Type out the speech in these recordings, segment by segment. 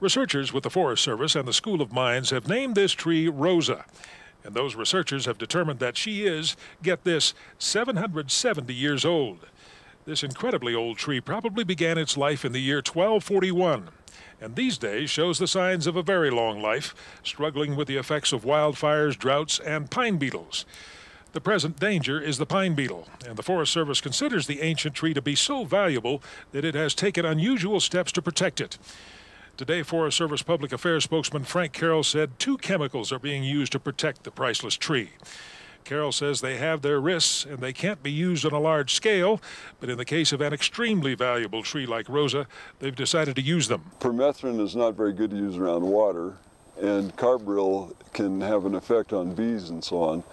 Researchers with the Forest Service and the School of Mines have named this tree Rosa. And those researchers have determined that she is, get this, 770 years old. This incredibly old tree probably began its life in the year 1241, and these days shows the signs of a very long life, struggling with the effects of wildfires, droughts, and pine beetles. The present danger is the pine beetle, and the Forest Service considers the ancient tree to be so valuable that it has taken unusual steps to protect it. Today, Forest Service Public Affairs spokesman Frank Carroll said 2 chemicals are being used to protect the priceless tree. Carroll says they have their risks and they can't be used on a large scale, but in the case of an extremely valuable tree like Rosa, they've decided to use them. Permethrin is not very good to use around water, and carbaryl can have an effect on bees and so on.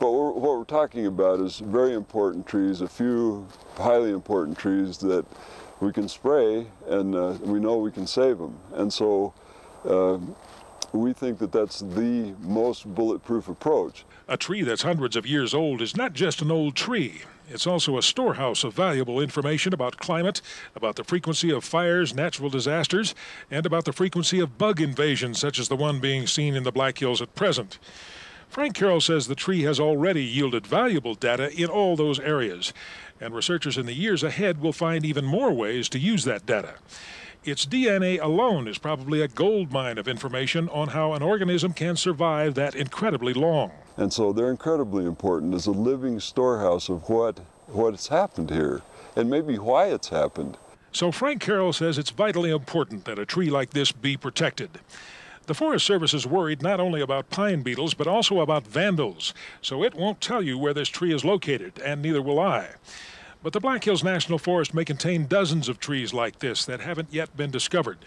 But what we're talking about is very important trees, a few highly important trees that we can spray, and we know we can save them. And so we think that that's the most bulletproof approach. A tree that's hundreds of years old is not just an old tree. It's also a storehouse of valuable information about climate, about the frequency of fires, natural disasters, and about the frequency of bug invasions, such as the one being seen in the Black Hills at present. Frank Carroll says the tree has already yielded valuable data in all those areas, and researchers in the years ahead will find even more ways to use that data. Its DNA alone is probably a gold mine of information on how an organism can survive that incredibly long. And so they're incredibly important as a living storehouse of what's happened here and maybe why it's happened. So Frank Carroll says it's vitally important that a tree like this be protected. The Forest Service is worried not only about pine beetles, but also about vandals, so it won't tell you where this tree is located, and neither will I. But the Black Hills National Forest may contain dozens of trees like this that haven't yet been discovered.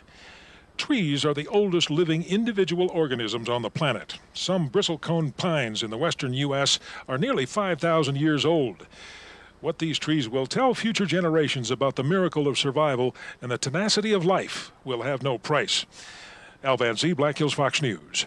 Trees are the oldest living individual organisms on the planet. Some bristlecone pines in the western U.S. are nearly 5,000 years old. What these trees will tell future generations about the miracle of survival and the tenacity of life will have no price. Al Van Zee, Black Hills Fox News.